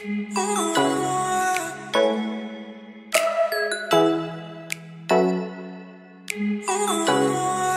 Oh.